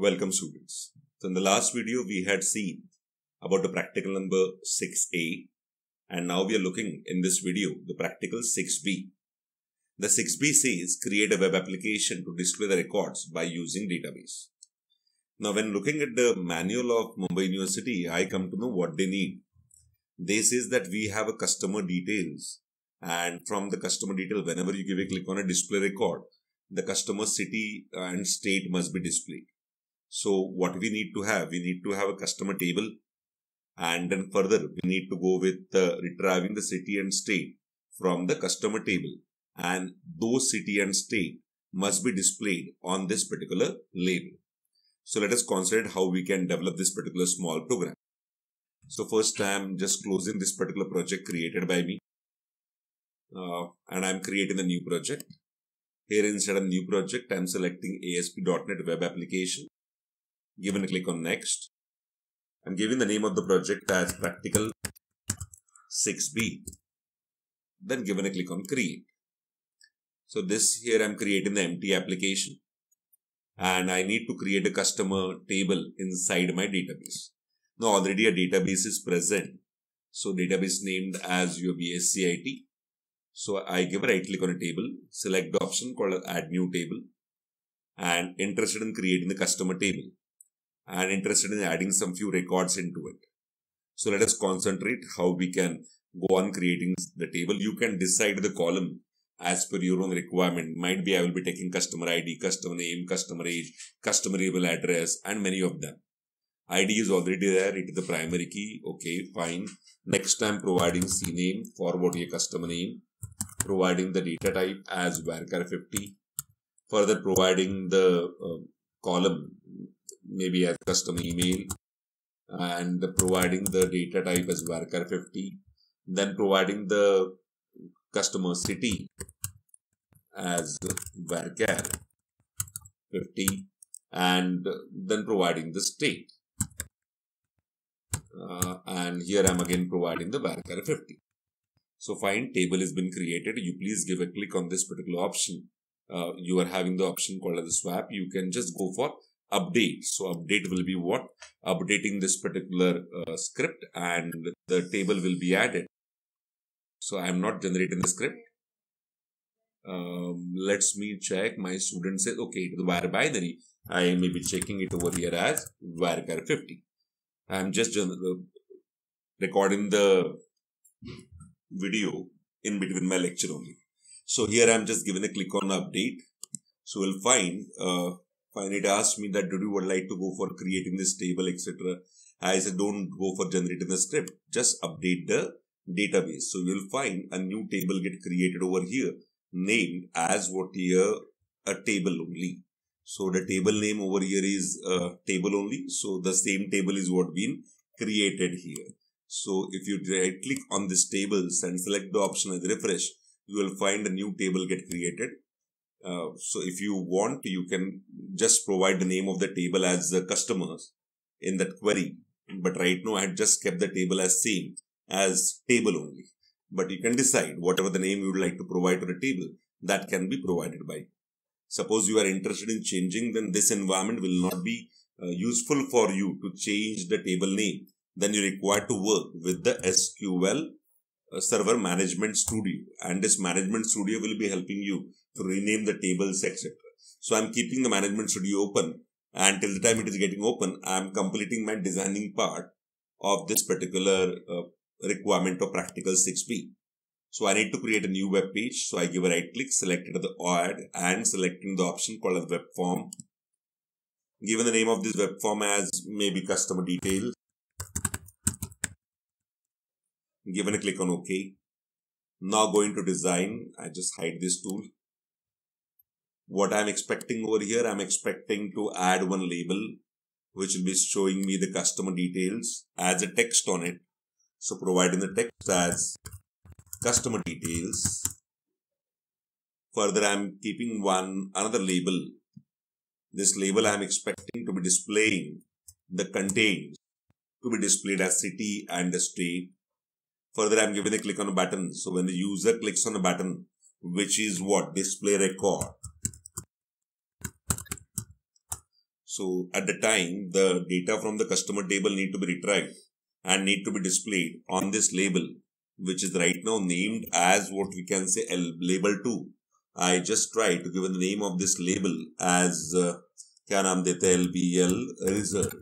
Welcome students. So in the last video we had seen about the practical number 6A, and now we are looking in this video the practical 6B. The 6B says create a web application to display the records by using database. Now when looking at the manual of Mumbai University, I come to know what they need. They says that we have a customer details, and from the customer detail, whenever you give a click on a display record, the customer city and state must be displayed. So what we need to have a customer table, and then further we need to go with retrieving the city and state from the customer table, and those city and state must be displayed on this particular label. So let us consider how we can develop this particular small program. So first I am just closing this particular project created by me, and I am creating a new project. Here inside a new project, I am selecting ASP.NET web application. Given a click on next. I'm giving the name of the project as practical 6B. Then given a click on create. So this here I'm creating the empty application, and I need to create a customer table inside my database. Now already a database is present. So database named as UBSCIT. So I give a right click on a table, select the option called add new table, and interested in creating the customer table and interested in adding some few records into it. So let us concentrate how we can go on creating the table. You can decide the column as per your own requirement. Might be I will be taking customer ID, customer name, customer age, customer email address, and many of them. ID is already there. It is the primary key. Okay, fine. Next time providing CNAME, forward your customer name. Providing the data type as varchar50, further providing the column maybe as custom email, and providing the data type as varchar50, then providing the customer city as varchar50, and then providing the state, and here I am again providing the varchar50. So fine, table has been created. You please give a click on this particular option. You are having the option called as a swap. You can just go for update. So update will be what? Updating this particular script, and the table will be added. So I am not generating the script. Let's me check. My student says, okay, the var binary. I may be checking it over here as varchar50. I am just recording the video in between my lecture only. So here I'm just given a click on update. So we'll find it asked me that do you would like to go for creating this table, etc. I said don't go for generating the script, just update the database. So you'll find a new table get created over here named as what here, a table only. So the table name over here is table only. So the same table is what been created here. So if you right click on this tables and select the option as refresh, you will find a new table get created. So if you want, you can just provide the name of the table as the customers in that query. But right now I had just kept the table as same as table only. But you can decide whatever the name you would like to provide to the table, that can be provided by. Suppose you are interested in changing, then this environment will not be useful for you to change the table name. Then you're required to work with the SQL Server Management Studio, and this Management Studio will be helping you to rename the tables, etc. So I'm keeping the Management Studio open, and till the time it is getting open, I'm completing my designing part of this particular requirement of practical 6B. So I need to create a new web page. So I give a right click, selected the add, and selecting the option called as web form. Given the name of this web form as maybe customer details. Given a click on OK. Now going to design. I just hide this tool. What I'm expecting over here, I'm expecting to add one label, which will be showing me the customer details as a text on it. So providing the text as customer details. Further, I'm keeping another label. This label I'm expecting to be displaying the contains to be displayed as city and the state. Further, I'm giving a click on a button. So when the user clicks on a button, which is what? Display record. So at the time, the data from the customer table need to be retrieved and need to be displayed on this label, which is right now named as what we can say label 2. I just try to give the name of this label as LBL result.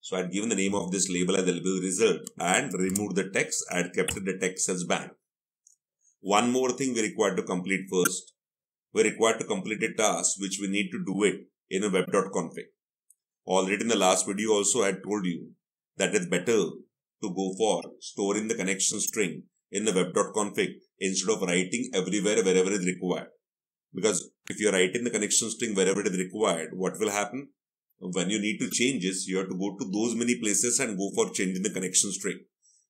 So I had given the name of this label as LBL result and removed the text. I had kept the text as blank. One more thing we required to complete first. We required to complete a task which we need to do it in a web.config. Already in the last video also I had told you that it's better to go for storing the connection string in the web.config instead of writing everywhere wherever is required. Because if you're writing the connection string wherever it is required, what will happen? When you need to change this, you have to go to those many places and go for changing the connection string.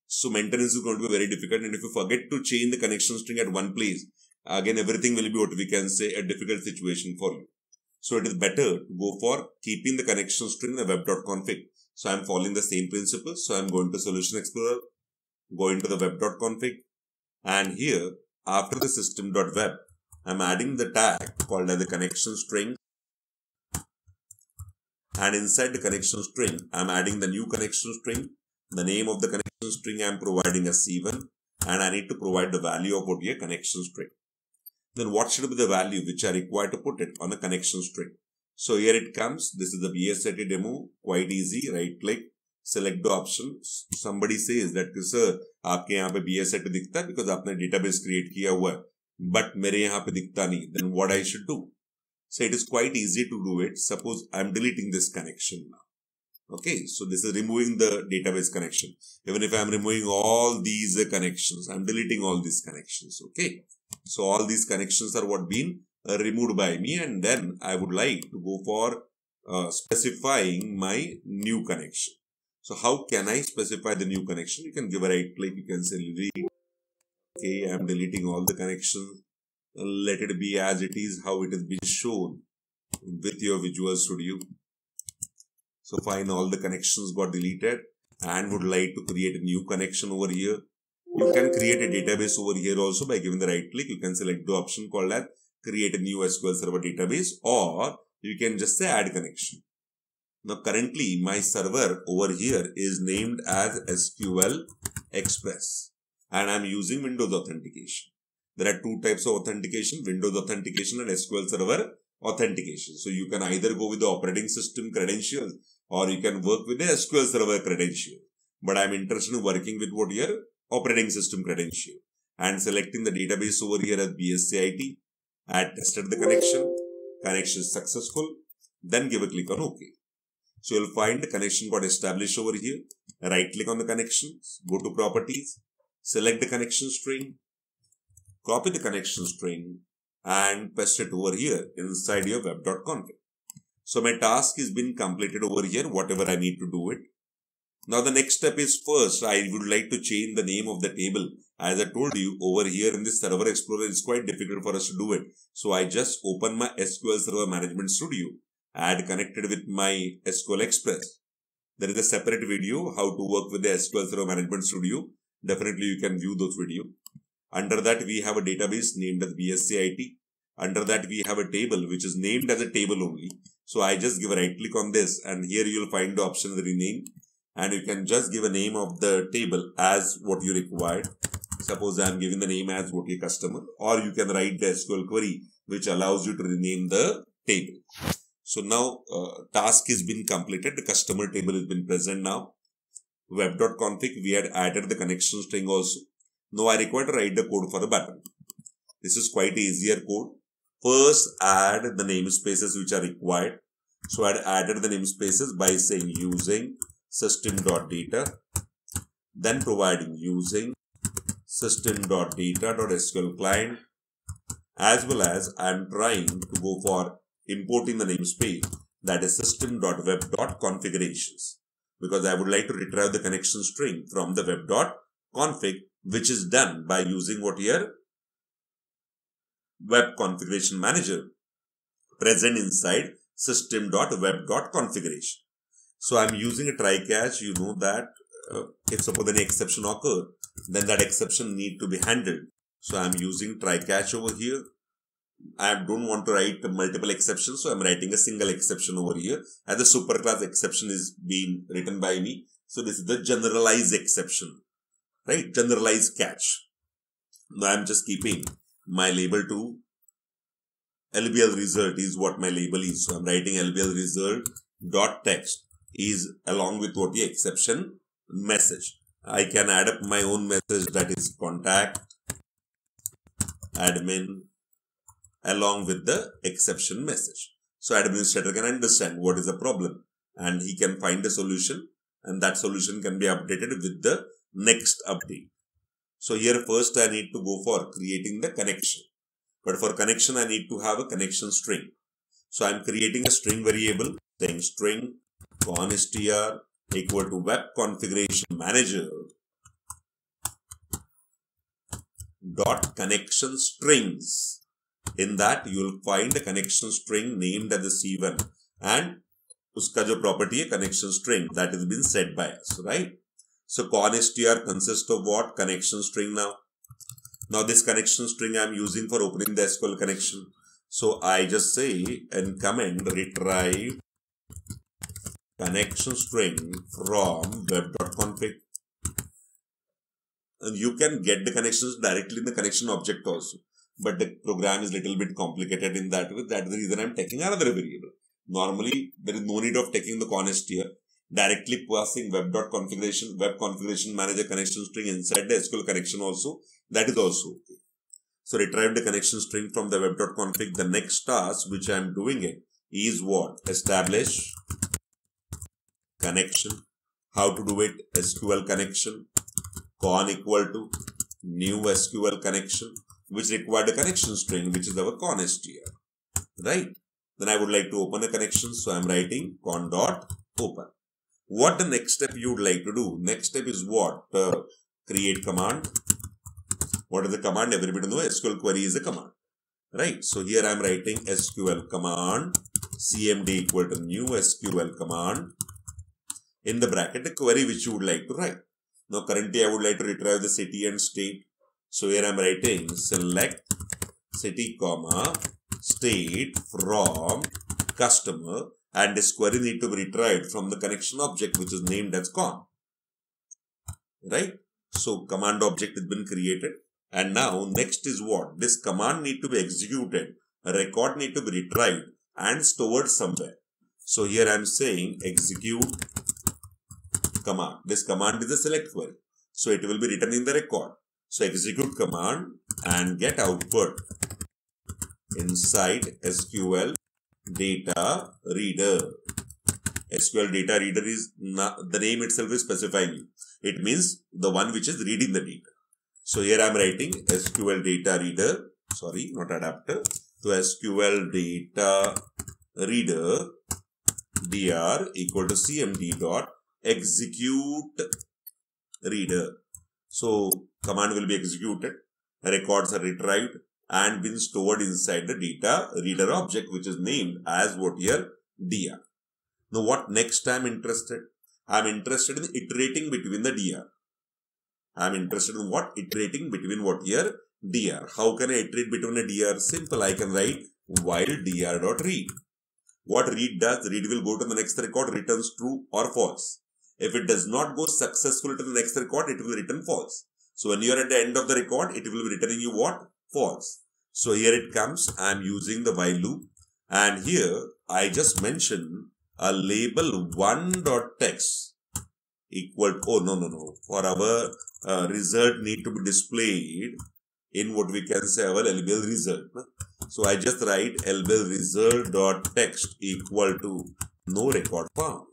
So maintenance is going to be very difficult, and if you forget to change the connection string at one place, again everything will be what we can say a difficult situation for you. So it is better to go for keeping the connection string in the web.config. So I am following the same principle. So I am going to Solution Explorer, going to the web.config, and here after the system.web, I am adding the tag called as the connection string, and inside the connection string, I am adding the new connection string. The name of the connection string I am providing as C1, and I need to provide the value of what your connection string. Then what should be the value which I require to put it on a connection string? So here it comes. This is the UBSCIT demo. Quite easy. Right click, select the option. Somebody says that sir, आपके यहाँ पे UBSCIT दिखता है because आपने database create किया हुआ है, but मेरे यहाँ पे दिखता नहीं. Then what I should do? So it is quite easy to do it. Suppose I am deleting this connection now. Okay, so this is removing the database connection. Even if I am removing all these connections, I am deleting all these connections. Okay, so all these connections are what been removed by me, and then I would like to go for specifying my new connection. So how can I specify the new connection? You can give a right click. You can say delete. Okay, I am deleting all the connections. Let it be as it is, how it has been shown with your Visual Studio. So fine, all the connections got deleted, and would like to create a new connection over here. You can create a database over here also by giving the right click. You can select the option called as create a new SQL Server database, or you can just say add connection. Now currently my server over here is named as SQL Express, and I am using Windows authentication. There are two types of authentication, Windows authentication and SQL Server authentication. So you can either go with the operating system credentials, or you can work with the SQL Server credential. But I am interested in working with what your operating system credential, and selecting the database over here as UBSCIT. I had tested the connection is successful. Then give a click on OK. So you'll find the connection got established over here. Right click on the connections, go to properties, select the connection string, copy the connection string, and paste it over here inside your web.config. So my task has been completed over here, whatever I need to do it. Now the next step is, first I would like to change the name of the table. As I told you, over here in this Server Explorer, it's quite difficult for us to do it. So I just open my SQL Server Management Studio. I had connected with my SQL Express. There is a separate video how to work with the SQL Server Management Studio. Definitely you can view those videos. Under that, we have a database named as UBSCIT. Under that, we have a table which is named as a table only. So I just give a right click on this, and here you'll find the option rename. And you can just give a name of the table as what you required. Suppose I am giving the name as what your customer, or you can write the SQL query which allows you to rename the table. So now task has been completed. The customer table has been present now. Web.config, we had added the connection string also. Now I require to write the code for the button. This is quite easier code. First add the namespaces which are required. So I had added the namespaces by saying using system.data, then providing using system.data.sqlclient, as well as I am trying to go for importing the namespace that is system.web.configurations, because I would like to retrieve the connection string from the web.config, which is done by using what here Web Configuration Manager present inside system.web.configuration. So I'm using a try catch. You know that if suppose any exception occur, then that exception need to be handled. So I'm using try catch over here. I don't want to write multiple exceptions, so I'm writing a single exception over here, and the superclass exception is being written by me. So this is the generalized exception, right? Generalized catch. Now I'm just keeping my label to LBL result is what my label is. So I'm writing LBL result dot text is along with what the exception message. I can add up my own message, that is contact admin, along with the exception message. So administrator can understand what is the problem and he can find the solution, and that solution can be updated with the next update. So here first I need to go for creating the connection. But for connection I need to have a connection string. So I'm creating a string variable saying string constr equal to web configuration manager dot connection strings. In that you will find a connection string named as the C1, and uska jo property hai connection string, that has been set by us, right? So constr consists of what? Connection string. Now this connection string I am using for opening the SQL connection. So I just say and command retrieve connection string from web.config. And you can get the connections directly in the connection object also. But the program is little bit complicated in that way. That's the reason I'm taking another variable. Normally, there is no need of taking the const here. Directly passing web.configuration, web configuration manager connection string inside the SQL connection also. That is also okay. So retrieve the connection string from the web.config. The next task which I'm doing it is what? Establish connection. How to do it? SQL connection. Con equal to new SQL connection, which required a connection string, which is our constr, right? Then I would like to open a connection, so I'm writing con dot open. What the next step you would like to do? Next step is what? Create command. What is the command? Everybody knows SQL query is a command, right? So here I'm writing SQL command cmd equal to new SQL command. In the bracket, the query which you would like to write. Now currently I would like to retrieve the city and state. So here I'm writing select city, comma, state from customer, and this query need to be retrieved from the connection object which is named as con. Right? So command object has been created, and now next is what? This command need to be executed, a record need to be retrieved and stored somewhere. So here I'm saying execute command. This command is a select query, so it will be written in the record. So execute command and get output inside SQL data reader. SQL data reader is not, the name itself is specifying you. It means the one which is reading the data. So here I am writing SQL data reader, sorry, not adapter. So SQL data reader dr equal to cmd dot execute reader. So command will be executed, records are retrieved and been stored inside the data reader object which is named as what here? DR. Now what next I'm interested? I'm interested in iterating between the DR. I'm interested in what? Iterating between what here? DR. How can I iterate between a DR? Simple, I can write while dr.read. What read does? Read will go to the next record, returns true or false. If it does not go successfully to the next record, it will return false. So when you are at the end of the record, it will be returning you what? False. So here it comes. I am using the while loop. And here I just mention a label 1.text equal to, oh no. For our result need to be displayed in what we can say our LBL result. So I just write LBL result.text equal to no record found.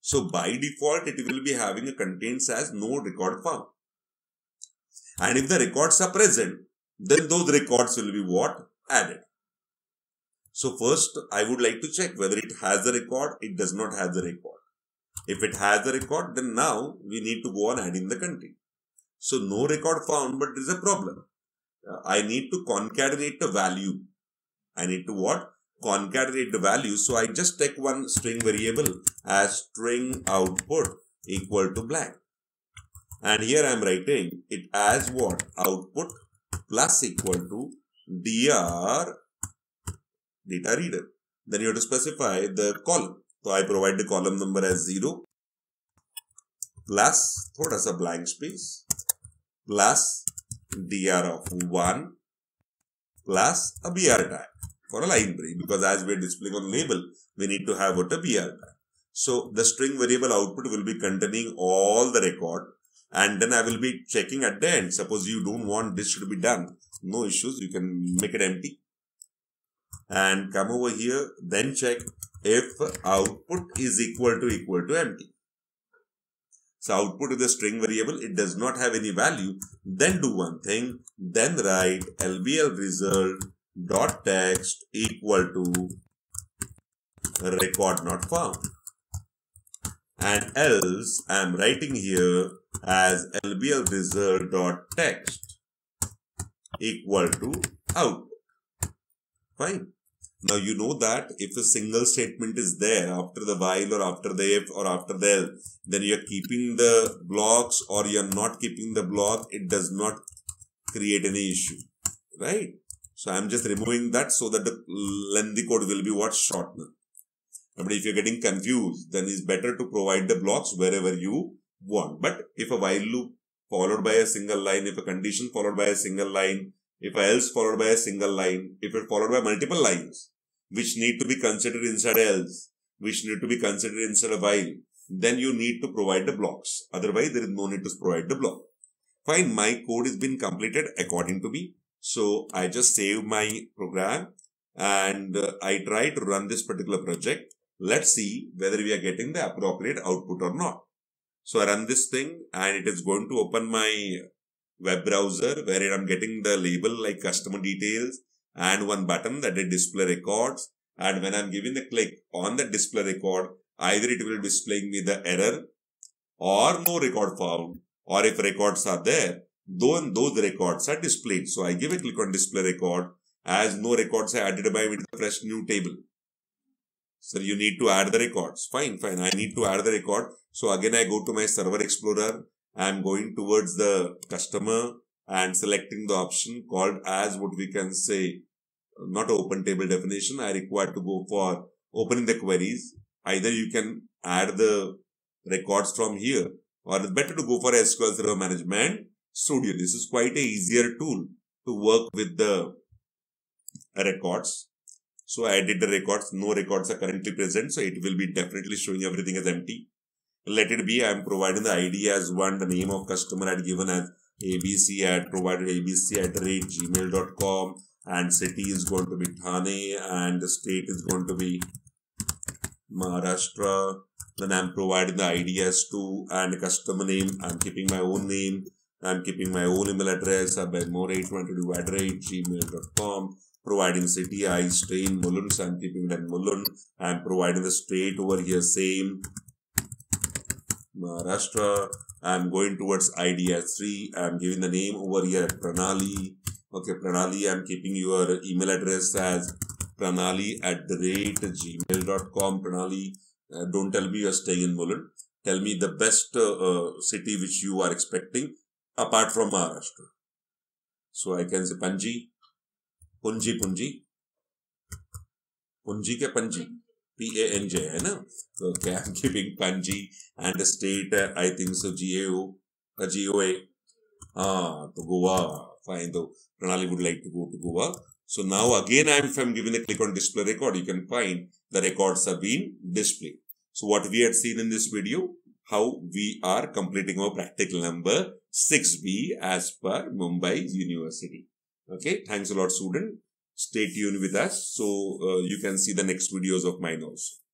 So by default, it will be having a contents as no record found. And if the records are present, then those records will be what? Added. So first, I would like to check whether it has a record, it does not have the record. If it has a record, then now we need to go on adding the content. So no record found, but there is a problem. I need to concatenate the value. I need to what? Concatenate the value. So I just take one string variable as string output equal to blank. And here I am writing it as what? Output plus equal to dr data reader. Then you have to specify the column. So I provide the column number as 0 plus thoda sa blank space plus dr of 1 plus a br tag for a line break, because as we are displaying on label, we need to have what a br tag. So the string variable output will be containing all the record, and then I will be checking at the end. Suppose you don't want this should be done, no issues, you can make it empty. And come over here, then check if output is equal to empty. So output is the string variable, it does not have any value. Then do one thing, then write LBL result dot text equal to record not found. And else I am writing here as LBL result dot text equal to output. Fine. Now you know that if a single statement is there after the while or after the if or after the else, then you are keeping the blocks or you are not keeping the block, it does not create any issue, right? So I am just removing that so that the lengthy code will be what? Shorter. But if you are getting confused, then it's better to provide the blocks wherever you want. But if a while loop followed by a single line, if a condition followed by a single line, if else followed by a single line, if it followed by multiple lines, which need to be considered inside else, which need to be considered inside a while, then you need to provide the blocks. Otherwise, there is no need to provide the block. Fine, my code has been completed according to me. So I just save my program and I try to run this particular project. Let's see whether we are getting the appropriate output or not. So I run this thing and it is going to open my web browser where I'm getting the label like customer details and one button that is display records. And when I'm giving the click on the display record, either it will display me the error or no record found, or if records are there, those records are displayed. So I give a click on display record. As no records are added by with the fresh new table. So you need to add the records. Fine, fine. I need to add the record. So again, I go to my server explorer. I'm going towards the customer and selecting the option called as what we can say, not open table definition. I require to go for opening the queries. Either you can add the records from here, or it's better to go for SQL Server Management Studio. This is quite an easier tool to work with the records. So I did the records. No records are currently present. So it will be definitely showing everything as empty. Let it be, I am providing the ID as 1, the name of customer I had given as ABC, I had provided abc@gmail.com, and city is going to be Thane, and the state is going to be Maharashtra. Then I am providing the ID as 2, and customer name, I am keeping my own name, I am keeping my own email address, abelmore822@gmail.com, providing city, I stay in Mulund, so I am keeping that Mulund, I am providing the state over here, same. Maharashtra, I am going towards ID as 3, I am giving the name over here at Pranali. Okay, Pranali, I am keeping your email address as pranali@gmail.com, Pranali, don't tell me you are staying in Mulund. Tell me the best city which you are expecting apart from Maharashtra. So I can say Panji. P-A-N-J, hai na? Okay, I'm keeping Panji and the state, I think so, G-O-A. To Goa. Fine, though. Pranali would like to go to Goa. So now again, if I'm giving a click on display record, you can find the records have been displayed. So what we had seen in this video, how we are completing our practical number 6B as per Mumbai University. Okay, thanks a lot, student. Stay tuned with us so you can see the next videos of mine also.